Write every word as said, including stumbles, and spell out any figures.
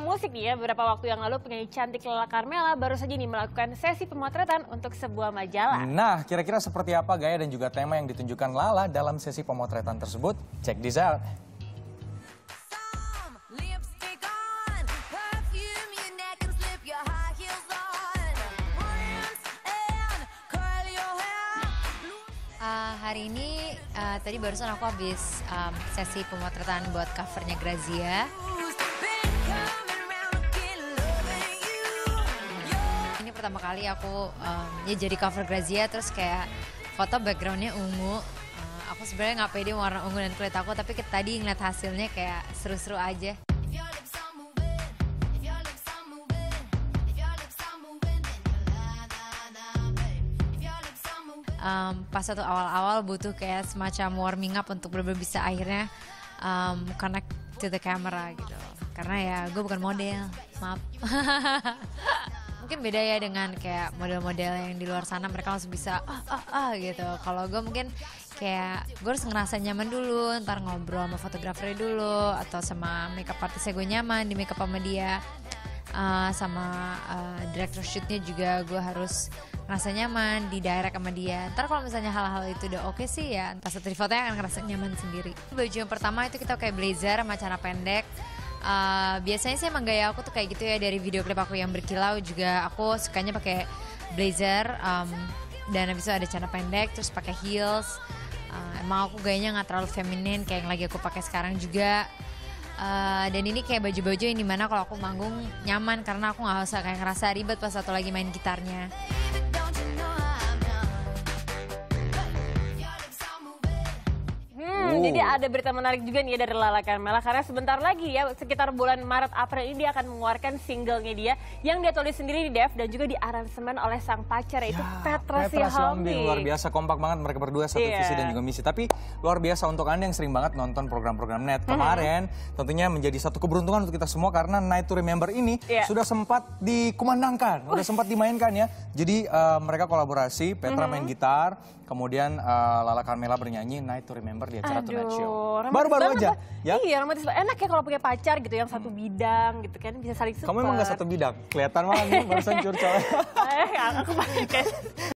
tentang musik nih ya, beberapa waktu yang lalu penyanyi cantik Lala Karmela baru saja nih melakukan sesi pemotretan untuk sebuah majalah. Nah, kira-kira seperti apa gaya dan juga tema yang ditunjukkan Lala dalam sesi pemotretan tersebut? Check this out. Uh, hari ini, uh, tadi barusan aku habis um, sesi pemotretan buat covernya Grazia. Ini pertama kali aku um, ya jadi cover Grazia, terus kayak foto backgroundnya ungu. Uh, aku sebenarnya nggak pede warna ungu dan kulit aku, tapi tadi ngeliat hasilnya kayak seru-seru aja. Um, pas waktu awal-awal butuh kayak semacam warming up untuk bener-bener bisa akhirnya um, connect to the camera gitu. Karena ya gue bukan model, maaf. Mungkin beda ya dengan kayak model-model yang di luar sana, mereka langsung bisa ah ah ah gitu. Kalau gue mungkin kayak gue harus ngerasa nyaman dulu, ntar ngobrol sama fotografernya dulu atau sama makeup artisnya gue nyaman di makeup sama dia, uh, sama uh, director shootnya juga gue harus ngerasa nyaman di direct sama dia. Ntar kalau misalnya hal-hal itu udah oke okay sih ya, pas setelah fotonya akan ngerasa nyaman sendiri. Baju yang pertama itu kita kayak blazer sama celana pendek. Uh, biasanya sih emang gaya aku tuh kayak gitu ya, dari video klip aku yang berkilau juga aku sukanya pakai blazer, um, dan habis itu ada celana pendek terus pakai heels. Uh, emang aku gayanya nggak terlalu feminin kayak yang lagi aku pakai sekarang juga. Uh, dan ini kayak baju-baju yang dimana kalau aku manggung nyaman karena aku nggak usah kayak ngerasa ribet pas satu lagi main gitarnya. Jadi ada berita menarik juga nih dari Lala Karmela, karena sebentar lagi ya, sekitar bulan Maret April ini dia akan mengeluarkan singlenya dia yang dia tulis sendiri di Dev dan juga di aransemen oleh sang pacar yaitu ya, Petra Sihombing. Luar biasa kompak banget mereka berdua, satu yeah. visi dan juga misi. Tapi luar biasa untuk Anda yang sering banget nonton program-program net kemarin, mm-hmm. tentunya menjadi satu keberuntungan untuk kita semua karena Night to Remember ini yeah. sudah sempat dikumandangkan, sudah sempat dimainkan ya. Jadi uh, mereka kolaborasi, Petra mm-hmm. main gitar, kemudian uh, Lala Karmela bernyanyi Night to Remember di acara baru-baru aja, ya? Iya, romantis. Enak ya kalau punya pacar gitu yang satu bidang gitu kan, bisa saling support. Kamu emang gak satu bidang, kelihatan banget nih barusan curcol. Eh, aku pakai.